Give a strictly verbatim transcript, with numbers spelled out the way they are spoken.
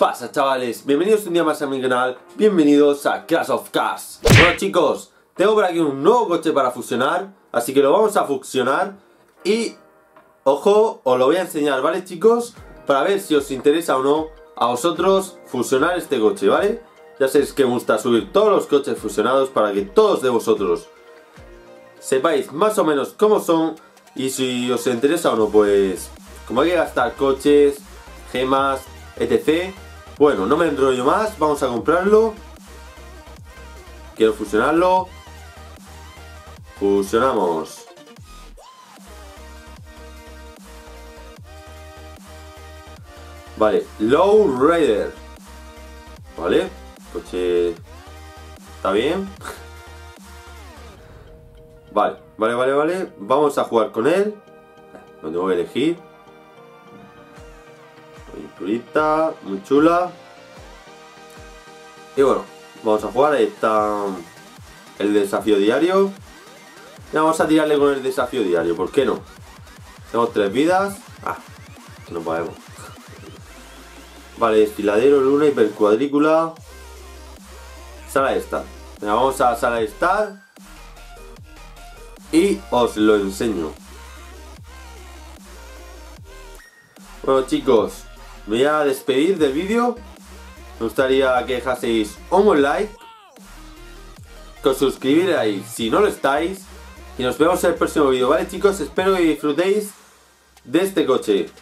pasa, chavales? Bienvenidos un día más a mi canal, bienvenidos a Crash of Cars. Bueno, chicos, tengo por aquí un nuevo coche para fusionar, así que lo vamos a fusionar. Y, ojo, os lo voy a enseñar, ¿vale, chicos? Para ver si os interesa o no a vosotros fusionar este coche, ¿vale? Ya sabéis que me gusta subir todos los coches fusionados para que todos de vosotros sepáis más o menos cómo son. Y si os interesa o no, pues como hay que gastar coches, gemas, etcétera. Bueno, no me enrollo más, vamos a comprarlo. Quiero fusionarlo. Fusionamos. Vale, Low Raider. Vale, coche... ¿Está bien? Vale, vale, vale, vale. Vamos a jugar con él. Lo tengo que elegir. Pinturita, muy chula. Y bueno, vamos a jugar. Ahí está el desafío diario. Ya vamos a tirarle con el desafío diario, ¿por qué no? Tenemos tres vidas. Ah, que no podemos. Vale, desfiladero, luna, hipercuadrícula. Sala de estar. Venga, vamos a la sala de estar. Y os lo enseño. Bueno, chicos, me voy a despedir del vídeo. Me gustaría que dejaseis un like, que os suscribierais si no lo estáis, y nos vemos en el próximo vídeo, ¿vale, chicos? Espero que disfrutéis de este coche.